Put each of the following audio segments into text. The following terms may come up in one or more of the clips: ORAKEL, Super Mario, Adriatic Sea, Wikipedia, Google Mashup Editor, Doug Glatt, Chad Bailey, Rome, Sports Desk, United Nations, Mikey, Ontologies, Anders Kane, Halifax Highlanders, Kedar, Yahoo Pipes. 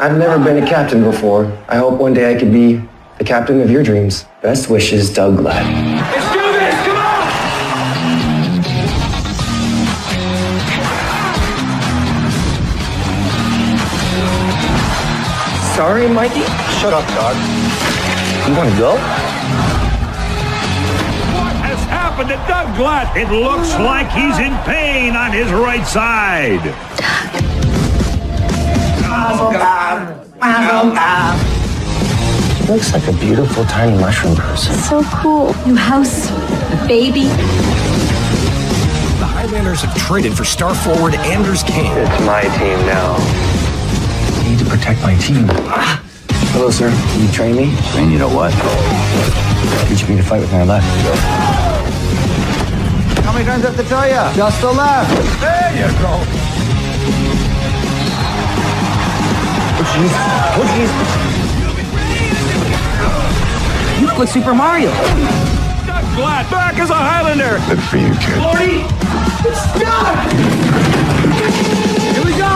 I've never been a captain before. I hope one day I could be the captain of your dreams. Best wishes, Doug Glatt. Let's do this! Come on! Sorry, Mikey. Shut up, Doug. You want to go? What has happened to Doug Glatt? It looks like he's in pain on his right side. Doug. She looks like a beautiful tiny mushroom person. So cool. New house, baby. The Highlanders have traded for star forward Anders Kane. It's my team now. I need to protect my team. Hello, sir. Can you train me? Train you to what? Teach me to fight with my left. How many times do I have to tell you? Just the left. There you go. Oh, jeez. You look like Super Mario. Doug Glatt back as a Highlander. Good for you, kid. 40. It's done. Here we go.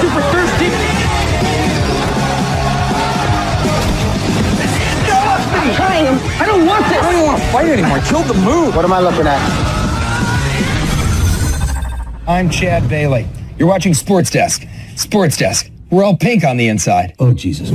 Super thirsty. I'm trying. I don't want this. Fight anymore. Killed the mood. What am I looking at? I'm Chad Bailey. You're watching Sports Desk. Sports Desk. We're all pink on the inside. Oh, Jesus.